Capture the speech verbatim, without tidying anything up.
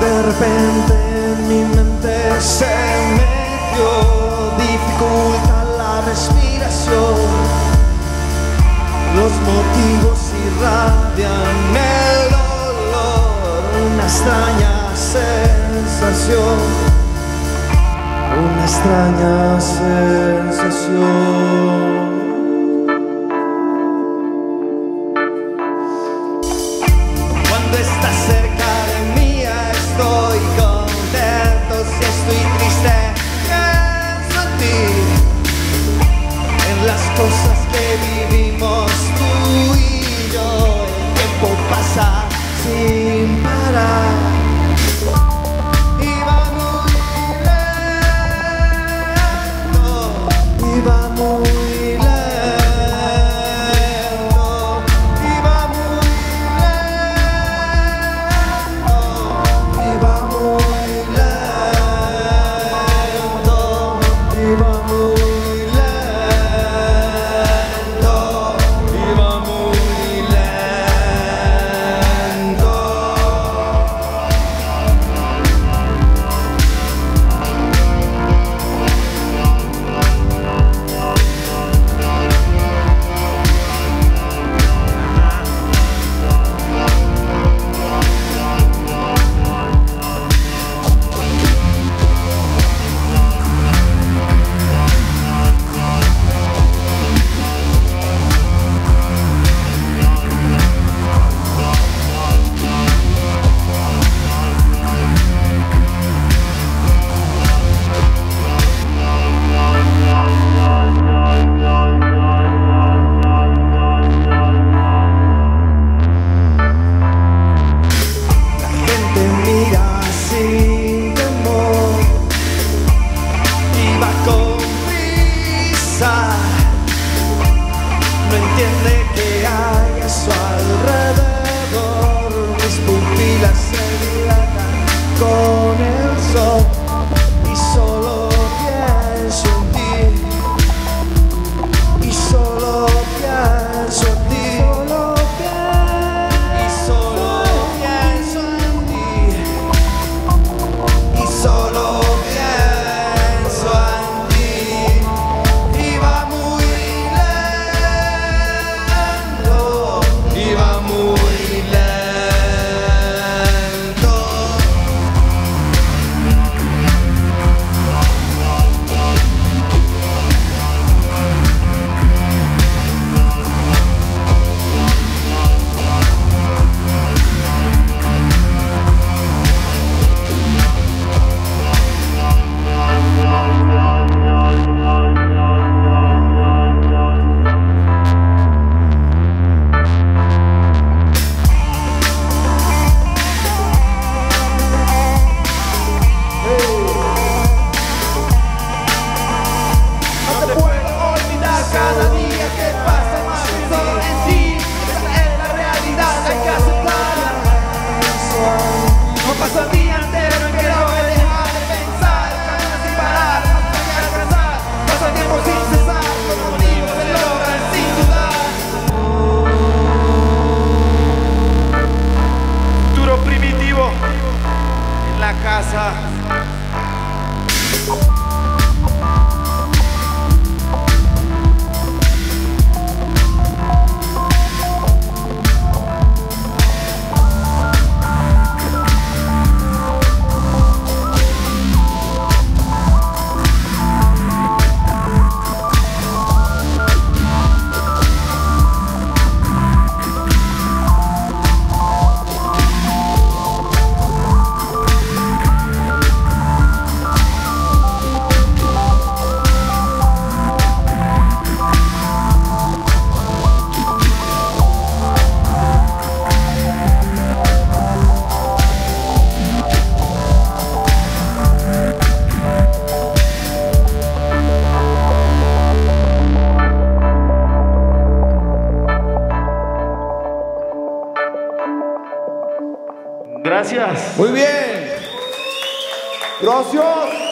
De repente en mi mente se me dio, dificulta la respiración, los motivos irradian el dolor, una extraña sensación, una extraña sensación. Las cosas que vivimos tú y yo, el tiempo pasa sin parar y va muy lento, y va muy lento, y va muy lento, y va muy lento, y va muy lento. No entiende que hay a su alrededor, mis pupilas se dilatan con el sol y solo pienso en ti, y solo pienso en ti, y solo pienso en ti, y solo pienso en ti. Casa. Gracias. Muy bien. Gracias.